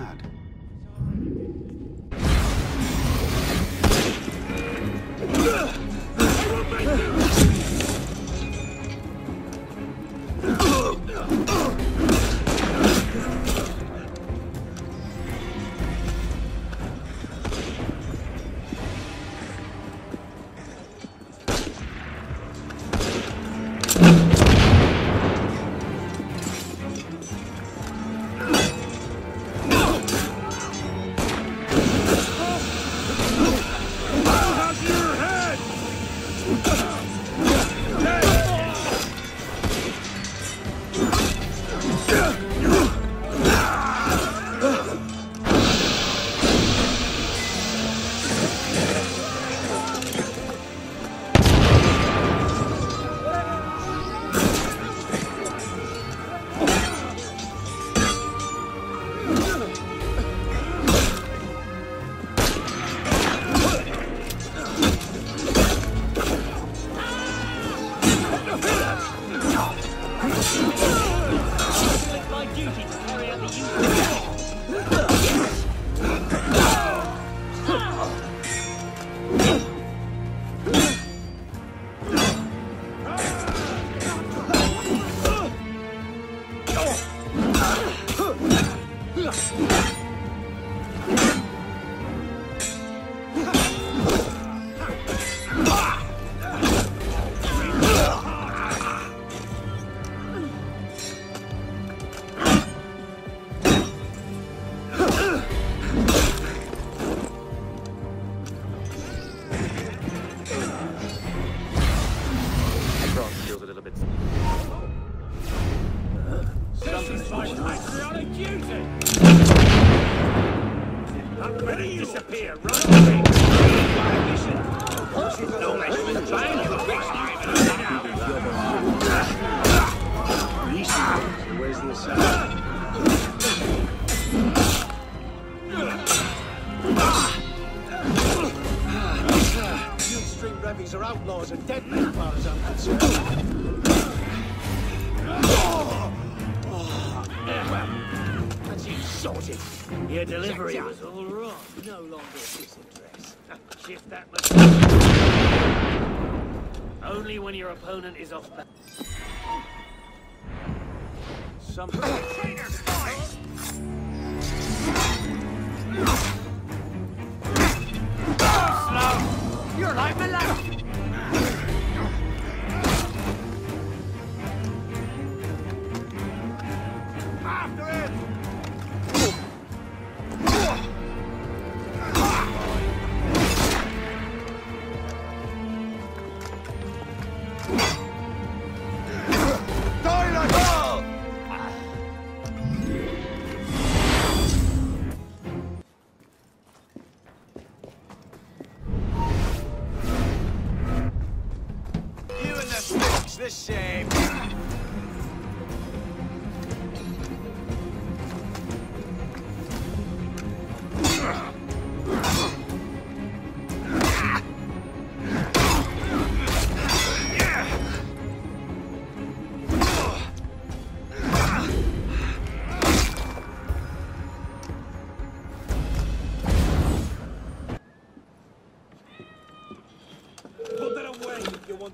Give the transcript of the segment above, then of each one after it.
bad.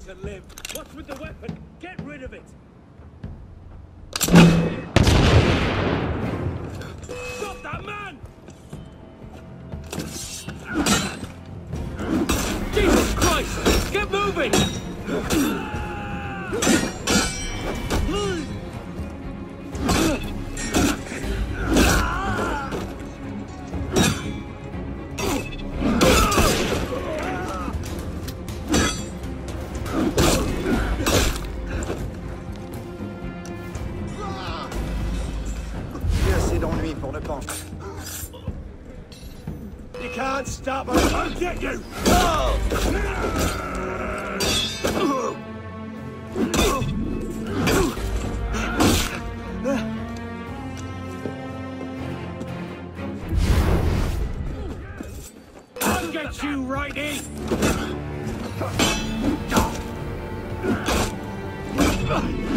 To live. What's with the weapon? Get rid of it! Stop that man! Jesus Christ! Get moving! Ugh!